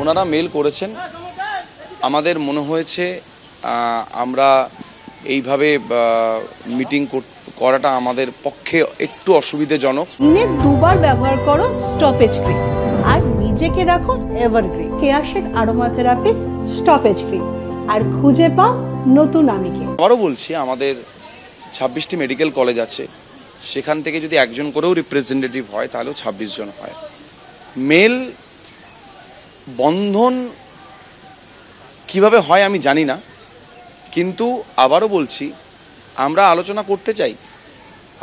ওনারা মেল করেছেন, আমাদের মনে হয়েছে আমরা এইভাবে মিটিং করাটা আমাদের পক্ষে একটু অসুবিধাজনক। দিনে দুবার ব্যবহার করো স্টপেজ ক্রিম আর নিজেকে রাখো এভারগ্রিন কেয়াশেক আরোমা থেরাপি স্টপেজ ক্রিম আর খুঁজে পাও নতুন আমিকে। আবারও বলছি, আমাদের 26টি মেডিকেল কলেজ আছে, সেখান থেকে যদি একজন করেও রিপ্রেজেন্টেটিভ হয় তাহলেও 26 জন হয়। মেল বন্ধন কিভাবে হয় আমি জানি না, কিন্তু আবারও বলছি আমরা আলোচনা করতে চাই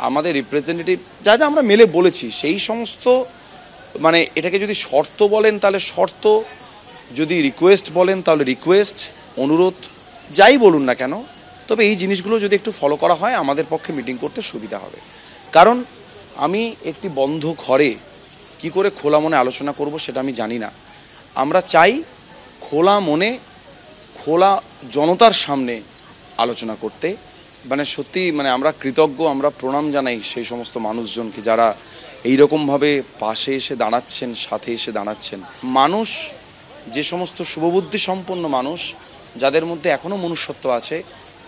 আমাদের রিপ্রেজেন্টেটিভ যা যা আমরা মেলে বলেছি সেই সমস্ত, মানে এটাকে যদি শর্ত বলেন তাহলে শর্ত, যদি রিকোয়েস্ট বলেন তাহলে রিকোয়েস্ট, অনুরোধ যাই বলুন না কেন, তবে এই জিনিসগুলো যদি একটু ফলো করা হয় আমাদের পক্ষে মিটিং করতে সুবিধা হবে। কারণ আমি একটি বন্ধ ঘরে কি করে খোলা মনে আলোচনা করব সেটা আমি জানি না। আমরা চাই খোলা মনে খোলা জনতার সামনে আলোচনা করতে, মানে সত্যি মানে আমরা কৃতজ্ঞ, আমরা প্রণাম জানাই সেই সমস্ত মানুষজনকে যারা এইরকমভাবে পাশে এসে দাঁড়াচ্ছেন, সাথে এসে দাঁড়াচ্ছেন। মানুষ, যে সমস্ত শুভবুদ্ধি সম্পন্ন মানুষ যাদের মধ্যে এখনও মনুষ্যত্ব আছে,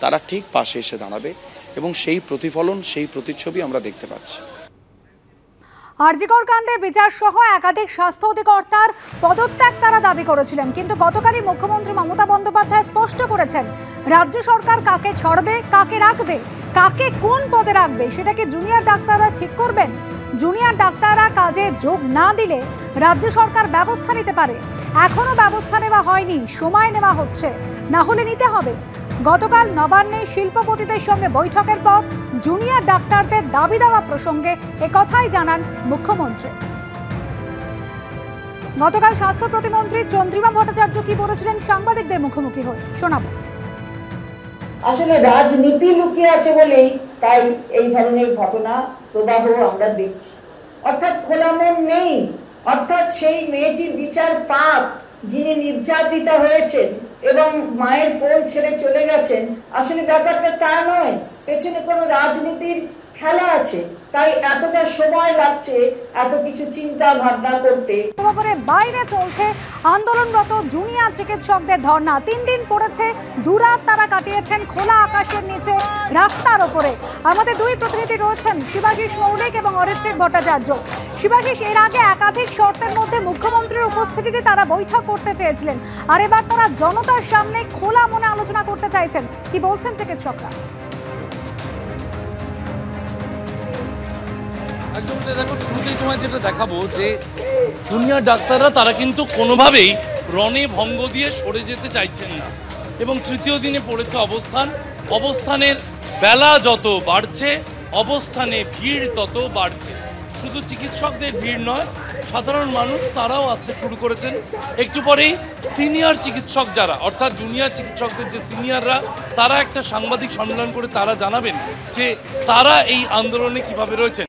তারা ঠিক পাশে এসে দাঁড়াবে এবং সেই প্রতিফলন, সেই প্রতিচ্ছবি আমরা দেখতে পাচ্ছি। আরজিকর কাণ্ডে বিচার সহ একাধিক স্বাস্থ্য অধিকর্তার পদত্যাগ তারা দাবি করেছিলেন, কিন্তু গতকালই মুখ্যমন্ত্রী মমতা বন্দ্যোপাধ্যায় স্পষ্ট করেছেন রাজ্য সরকার কাকে ছাড়বে, কাকে রাখবে, কাকে কোন পদে রাখবে সেটা কি জুনিয়র ডাক্তাররা ঠিক করবেন। জুনিয়র ডাক্তাররা কাজে যোগ না দিলে রাজ্য সরকার ব্যবস্থা নিতে পারে। এখনও ব্যবস্থা নেওয়া হয়নি, সময় নেওয়া হচ্ছে, না হলে নিতে হবে। গতকাল নবান্নে শিল্পপতিদের সঙ্গে বৈঠকের পর জুনিয়র ডাক্তারদের দাবি দেওয়া প্রসঙ্গে একথাই জানান মুখ্যমন্ত্রী। গতকাল স্বাস্থ্য প্রতিমন্ত্রী চন্দ্রিমা ভট্টাচার্য কি বলেছিলেন সাংবাদিকদের মুখোমুখি হয়ে শোনাব। আসলে রাজনীতি লুকিয়ে আছে বলেই তাই এই ধরনের ঘটনা প্রবাহ আমরা দেখছি, অর্থাৎ খোলা মন নেই। অর্থাৎ সেই মেয়েটির বিচার পাপ, যিনি নির্যাতিতা হয়েছেন এবং মায়ের কোল ছেড়ে চলে গেছেন, আসলে ব্যাপারটা তা নয়, পেছনে কোনো রাজনীতির খেলা আছে, তাই এতটা সময় লাগছে এত কিছু চিন্তা ভাবনা করতে। বাইরে চলছে আন্দোলনরত জুনিয়র চিকিৎসকদের ধর্ণা, 3 দিন পড়েছে, 2 রাত তারা কাটিয়েছেন খোলা আকাশের নিচে রাস্তার ওপরে। আমাদের 2 প্রতিনিধি রয়েছেন, শিবাশিস মৌলিক এবং অরিত্রিক ভট্টাচার্য। শিবাশিস, এর আগে একাধিক শর্তের মধ্যে মুখ্যমন্ত্রীর উপস্থিতিতে তারা বৈঠক করতে চেয়েছিলেন, আর এবার তারা জনতার সামনে খোলা মনে আলোচনা করতে চাইছেন। কি বলছেন চিকিৎসকরা? একদম দেখো, শুরুতেই তোমায় যেটা দেখাবো যে জুনিয়র ডাক্তাররা তারা কিন্তু কোনোভাবেই রণে ভঙ্গ দিয়ে সরে যেতে চাইছেন না, এবং 3য় দিনে পড়েছে অবস্থান। অবস্থানের বেলা যত বাড়ছে অবস্থানে ভিড় তত বাড়ছে। শুধু চিকিৎসকদের ভিড় নয়, সাধারণ মানুষ তারাও আসতে শুরু করেছেন। একটু পরেই সিনিয়র চিকিৎসক যারা, অর্থাৎ জুনিয়র চিকিৎসকদের যে সিনিয়ররা, তারা একটা সাংবাদিক সম্মেলন করে তারা জানাবেন যে তারা এই আন্দোলনে কিভাবে রয়েছে।